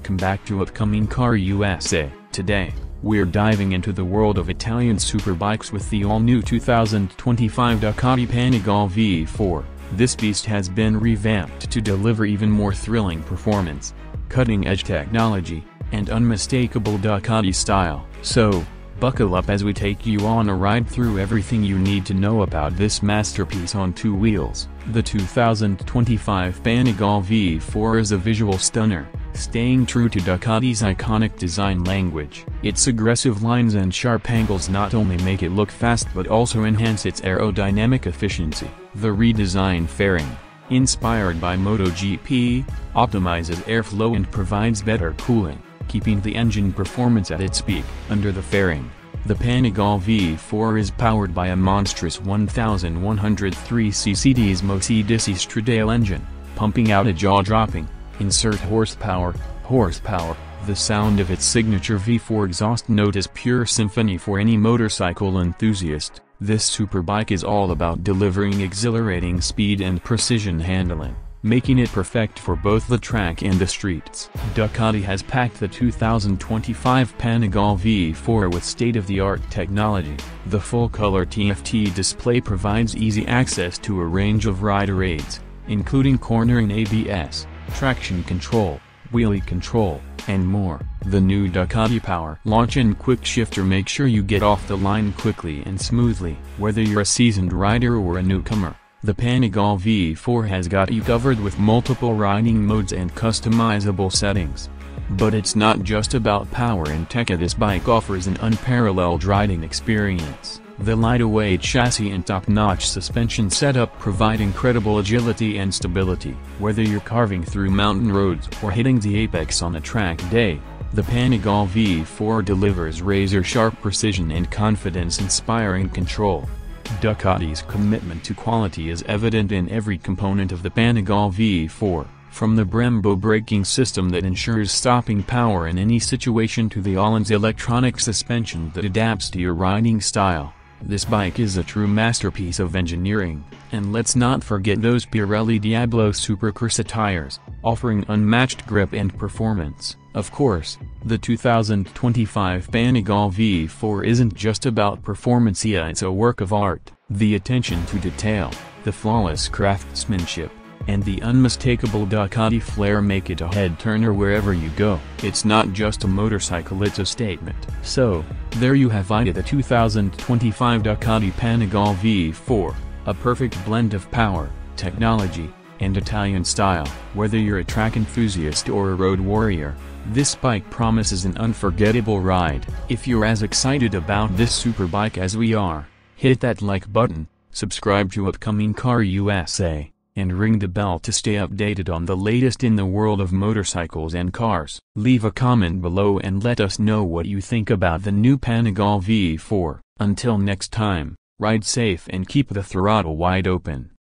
welcome back to Upcoming Car USA. Today, we're diving into the world of Italian superbikes with the all-new 2025 Ducati Panigale V4. This beast has been revamped to deliver even more thrilling performance, cutting-edge technology, and unmistakable Ducati style. So, buckle up as we take you on a ride through everything you need to know about this masterpiece on two wheels. The 2025 Panigale V4 is a visual stunner, staying true to Ducati's iconic design language. Its aggressive lines and sharp angles not only make it look fast but also enhance its aerodynamic efficiency. The redesigned fairing, inspired by MotoGP, optimizes airflow and provides better cooling, keeping the engine performance at its peak. Under the fairing, the Panigale V4 is powered by a monstrous 1,103 cc Desmosedici Stradale engine, pumping out a jaw-dropping, insert horsepower. The sound of its signature V4 exhaust note is pure symphony for any motorcycle enthusiast. This superbike is all about delivering exhilarating speed and precision handling, making it perfect for both the track and the streets. Ducati has packed the 2025 Panigale V4 with state-of-the-art technology. The full-color TFT display provides easy access to a range of rider aids, including cornering ABS, traction control, wheelie control, and more. The new Ducati Power Launch and Quick Shifter make sure you get off the line quickly and smoothly. Whether you're a seasoned rider or a newcomer, the Panigale V4 has got you covered with multiple riding modes and customizable settings. But it's not just about power and tech. This bike offers an unparalleled riding experience. The lightweight chassis and top-notch suspension setup provide incredible agility and stability. Whether you're carving through mountain roads or hitting the apex on a track day, the Panigale V4 delivers razor-sharp precision and confidence-inspiring control. Ducati's commitment to quality is evident in every component of the Panigale V4, from the Brembo braking system that ensures stopping power in any situation to the Öhlins electronic suspension that adapts to your riding style. This bike is a true masterpiece of engineering, and let's not forget those Pirelli Diablo Supercorsa tires, offering unmatched grip and performance. Of course, the 2025 Panigale V4 isn't just about performance, it's a work of art. The attention to detail, the flawless craftsmanship, and the unmistakable Ducati flair make it a head-turner wherever you go. It's not just a motorcycle, it's a statement. So, there you have it, the 2025 Ducati Panigale V4, a perfect blend of power, technology, and Italian style. Whether you're a track enthusiast or a road warrior, this bike promises an unforgettable ride. If you're as excited about this superbike as we are, hit that like button, subscribe to Upcoming Car USA, and ring the bell to stay updated on the latest in the world of motorcycles and cars. Leave a comment below and let us know what you think about the new Panigale V4. Until next time, ride safe and keep the throttle wide open.